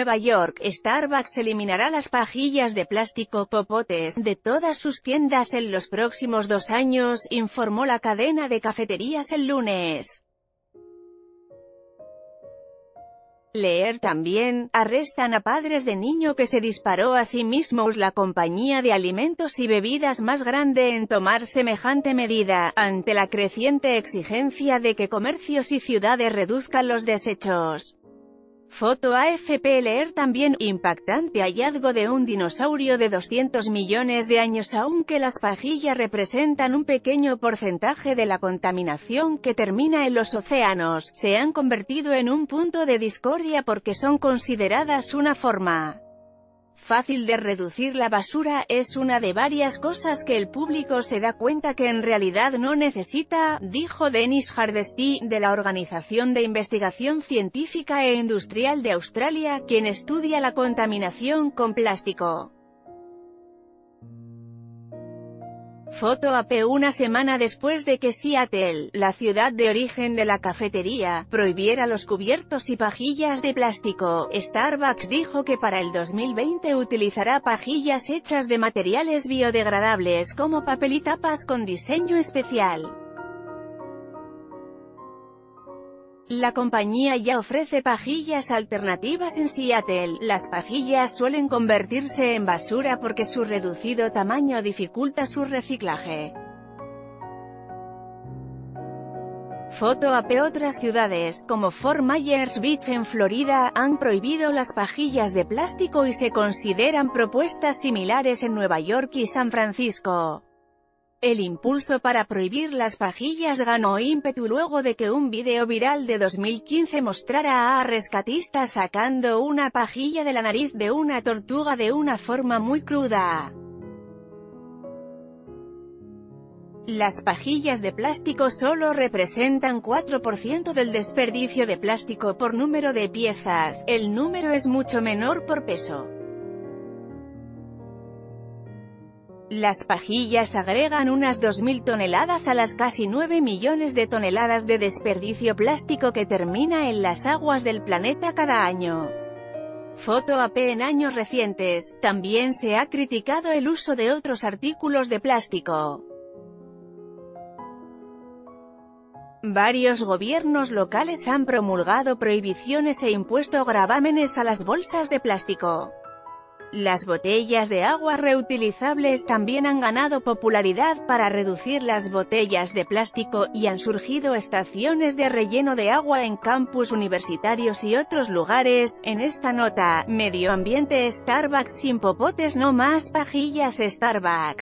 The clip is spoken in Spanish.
Nueva York, Starbucks eliminará las pajillas de plástico popotes de todas sus tiendas en los próximos 2 años, informó la cadena de cafeterías el lunes. Leer también, arrestan a padres de niño que se disparó a sí mismo. La compañía de alimentos y bebidas más grande en tomar semejante medida, ante la creciente exigencia de que comercios y ciudades reduzcan los desechos. Foto AFP. Leer también, impactante hallazgo de un dinosaurio de 200 millones de años. Aunque las pajillas representan un pequeño porcentaje de la contaminación que termina en los océanos, se han convertido en un punto de discordia porque son consideradas una forma fácil de reducir la basura. Es una de varias cosas que el público se da cuenta que en realidad no necesita, dijo Dennis Hardesty, de la Organización de Investigación Científica e Industrial de Australia, quien estudia la contaminación con plástico. Foto AP. Una semana después de que Seattle, la ciudad de origen de la cafetería, prohibiera los cubiertos y pajillas de plástico, Starbucks dijo que para el 2020 utilizará pajillas hechas de materiales biodegradables como papel y tapas con diseño especial. La compañía ya ofrece pajillas alternativas en Seattle. Las pajillas suelen convertirse en basura porque su reducido tamaño dificulta su reciclaje. Foto AP. Otras ciudades, como Fort Myers Beach en Florida, han prohibido las pajillas de plástico y se consideran propuestas similares en Nueva York y San Francisco. El impulso para prohibir las pajillas ganó ímpetu luego de que un video viral de 2015 mostrara a rescatistas sacando una pajilla de la nariz de una tortuga de una forma muy cruda. Las pajillas de plástico solo representan 4% del desperdicio de plástico por número de piezas, el número es mucho menor por peso. Las pajillas agregan unas 2.000 toneladas a las casi 9 millones de toneladas de desperdicio plástico que termina en las aguas del planeta cada año. Foto AP. En años recientes, también se ha criticado el uso de otros artículos de plástico. Varios gobiernos locales han promulgado prohibiciones e impuesto gravámenes a las bolsas de plástico. Las botellas de agua reutilizables también han ganado popularidad para reducir las botellas de plástico, y han surgido estaciones de relleno de agua en campus universitarios y otros lugares. En esta nota, medio ambiente. Starbucks sin popotes, no más pajillas. Starbucks.